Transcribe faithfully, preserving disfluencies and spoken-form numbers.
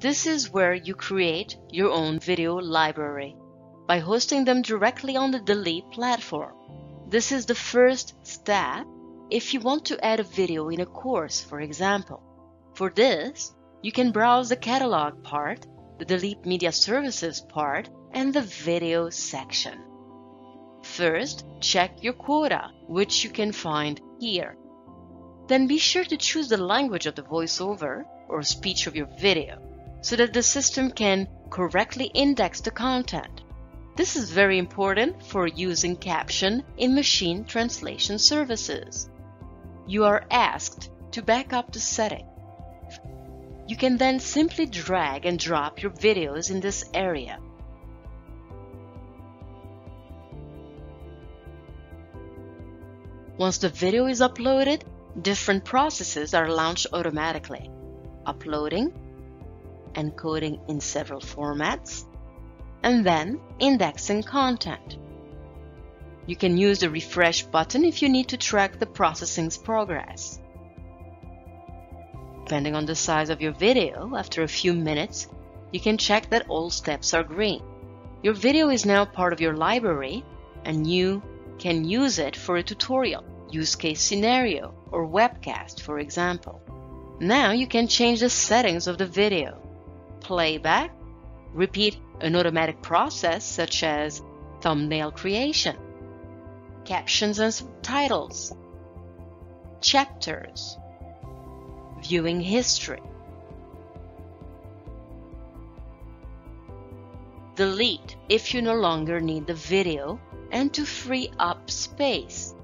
This is where you create your own video library by hosting them directly on the DiLeaP platform. This is the first step if you want to add a video in a course, for example. For this, you can browse the catalog part, the DiLeaP Media Services part, and the video section. First, check your quota, which you can find here. Then be sure to choose the language of the voiceover or speech of your video, so that the system can correctly index the content. This is very important for using caption in machine translation services. You are asked to back up the setting. You can then simply drag and drop your videos in this area. Once the video is uploaded, different processes are launched automatically: uploading, encoding in several formats, and then indexing content. You can use the refresh button if you need to track the processing's progress. Depending on the size of your video, after a few minutes, you can check that all steps are green. Your video is now part of your library, and you can use it for a tutorial, use case scenario, or webcast, for example. Now you can change the settings of the video: playback, repeat an automatic process such as thumbnail creation, captions and subtitles, chapters, viewing history, delete if you no longer need the video and to free up space.